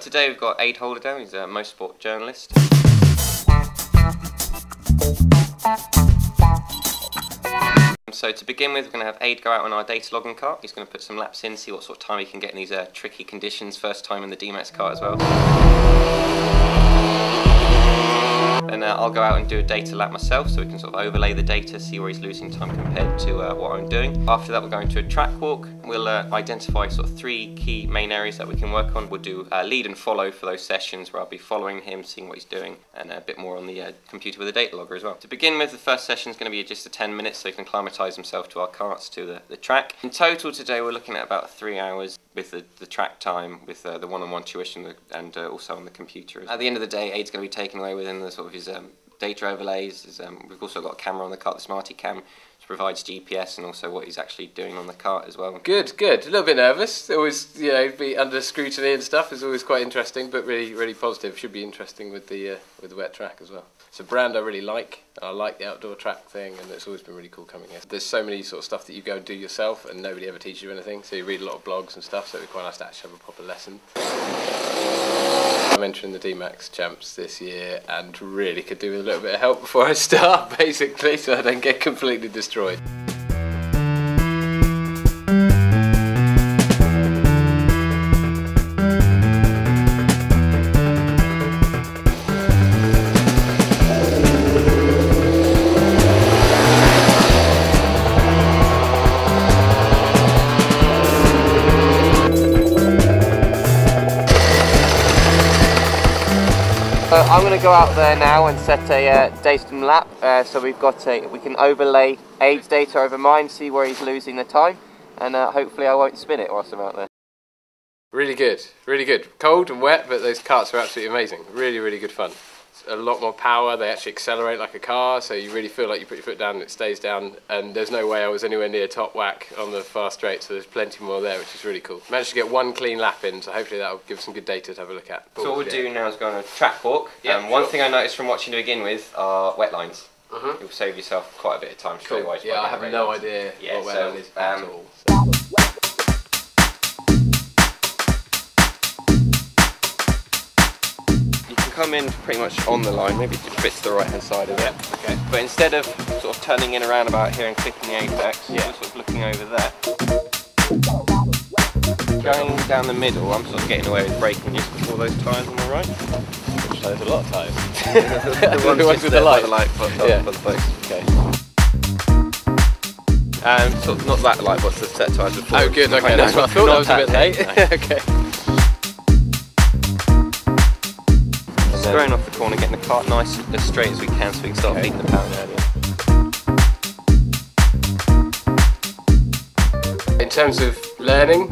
Today we've got Ade Holder, he's a motorsport journalist. So to begin with, we're going to have Ade go out on our data logging cart. He's going to put some laps in, see what sort of time he can get in these tricky conditions, first time in the DMAX cart as well. Then I'll go out and do a data lap myself, so we can sort of overlay the data, see where he's losing time compared to what I'm doing. After that, we're going to a track walk. We'll identify sort of three key main areas that we can work on. We'll do lead and follow for those sessions where I'll be following him, seeing what he's doing, and a bit more on the computer with a data logger as well. To begin with, the first session is going to be just a 10 minutes so he can acclimatise himself to our carts, to the track. In total today we're looking at about 3 hours with the track time, with the one-on-one tuition and also on the computer. At the end of the day, Ade's going to be taken away within the sort of his data overlays. We've also got a camera on the cart, the Smarticam, provides GPS and also what he's actually doing on the cart as well. Good, good. A little bit nervous. Always, you know, be under scrutiny and stuff is always quite interesting, but really, really positive. Should be interesting with the wet track as well. It's a brand I really like. I like the outdoor track thing, and it's always been really cool coming here. There's so many sort of stuff that you go and do yourself, and nobody ever teaches you anything. So you read a lot of blogs and stuff. So it'd be quite nice to actually have a proper lesson. I'm entering the DMAX Champs this year and really could do with a little bit of help before I start, basically, so I don't get completely destroyed. I'm going to go out there now and set a datum lap, so we can overlay Ade's data over mine, see where he's losing the time, and hopefully I won't spin it whilst I'm out there. Really good, really good. Cold and wet, but those carts are absolutely amazing. Really, really good fun. It's a lot more power, they actually accelerate like a car, so you really feel like you put your foot down and it stays down, and there's no way I was anywhere near top whack on the fast straight, so there's plenty more there, which is really cool. Managed to get one clean lap in, so hopefully that'll give some good data to have a look at. So what we'll do now is go on a track walk. Yeah, one thing I noticed from watching to begin with are wet lines. You'll save yourself quite a bit of time straight away. Yeah, I have no idea what wet line is at all. Come in pretty much on the line, maybe just bit to the right hand side of it. Okay. But instead of sort of turning in around about here and clipping the apex, you're sort of looking over there. Going down the middle, I'm sort of getting away with braking just before those tyres on the right. Which there's a lot of tyres. The ones with the light. Okay. Sort of not that light, but the set tyres before. Oh good, okay, that's what I thought. I was a bit late. Okay. Going off the corner, getting the cart nice as straight as we can so we can start beating the pound earlier. In terms of learning,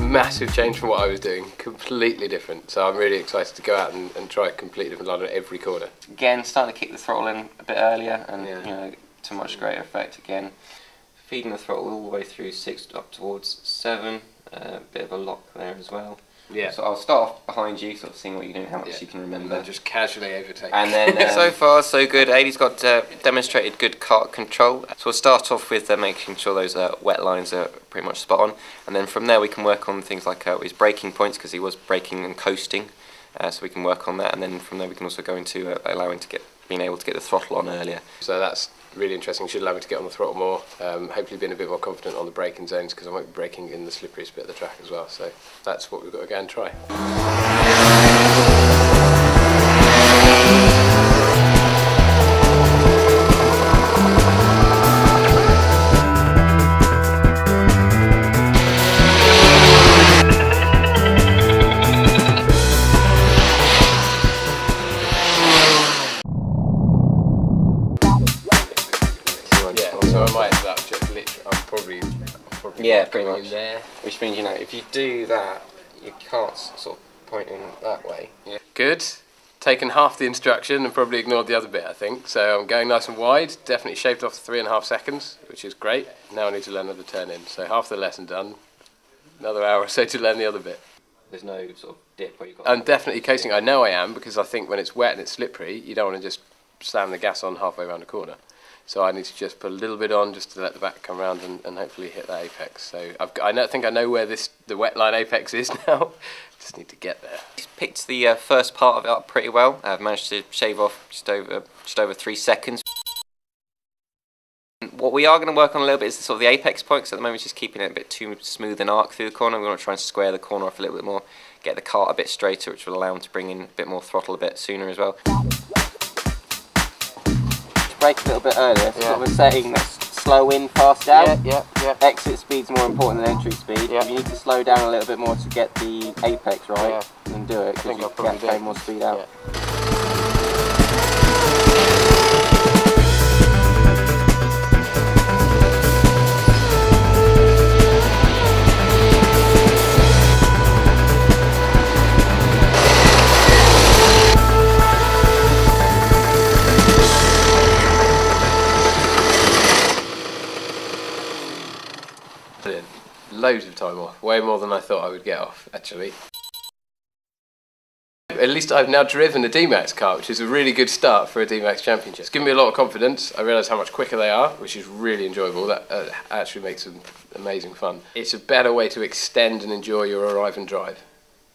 massive change from what I was doing, completely different. So I'm really excited to go out and try a completely different line at every corner. Again, starting to kick the throttle in a bit earlier and you know, to much greater effect again. Feeding the throttle all the way through 6 up towards 7, a bit of a lock there as well. Yeah. So I'll start off behind you, sort of seeing what you're doing, how much you can remember. And just casually overtake. And then so far so good. Ade's got demonstrated good cart control. So we'll start off with making sure those wet lines are pretty much spot on, and then from there we can work on things like his braking points, because he was braking and coasting, so we can work on that, and then from there we can also go into allowing to get being able to get the throttle on earlier. So that's really interesting, should allow me to get on the throttle more, hopefully being a bit more confident on the braking zones because I might be braking in the slipperiest bit of the track as well, so that's what we've got to go and try. Yeah, pretty much. There. Which means, you know, if you do that, your cart's sort of pointing that way. Yeah. Good. Taken half the instruction and probably ignored the other bit, I think. So I'm going nice and wide. Definitely shaved off 3.5 seconds, which is great. Now I need to learn another turn in. So half the lesson done. Another hour or so to learn the other bit. There's no sort of dip where you've got... I'm definitely coasting. I know I am, because I think when it's wet and it's slippery, you don't want to just slam the gas on halfway around the corner. So I need to just put a little bit on just to let the back come round and hopefully hit that apex. So I think I know where the wetline apex is now. Just need to get there. Just picked the first part of it up pretty well. I've managed to shave off just over 3 seconds. What we are going to work on a little bit is sort of the apex point, because at the moment it's just keeping it a bit too smooth an arc through the corner. We want to try and square the corner off a little bit more, get the cart a bit straighter, which will allow them to bring in a bit more throttle a bit sooner as well. Brake a little bit earlier, so yeah. Sort of a setting that's slow in, fast out. Yeah, yeah, yeah. Exit speed's more important than entry speed. Yeah. You need to slow down a little bit more to get the apex right, yeah, and do it, because you can gain more speed out. Yeah. Loads of time off, way more than I thought I would get off, actually. At least I've now driven a DMAX car, which is a really good start for a DMAX championship. It's given me a lot of confidence. I realise how much quicker they are, which is really enjoyable. That actually makes them amazing fun. It's a better way to extend and enjoy your arrive and drive.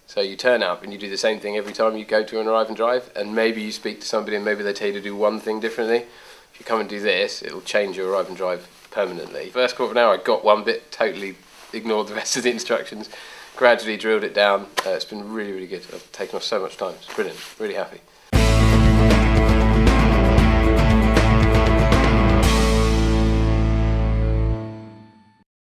So you turn up and you do the same thing every time you go to an arrive and drive, and maybe you speak to somebody and maybe they tell you to do one thing differently. If you come and do this, it'll change your arrive and drive permanently. First quarter of an hour I got one bit, totally ignored the rest of the instructions, gradually drilled it down. It's been really, really good. I've taken off so much time. It's brilliant. Really happy.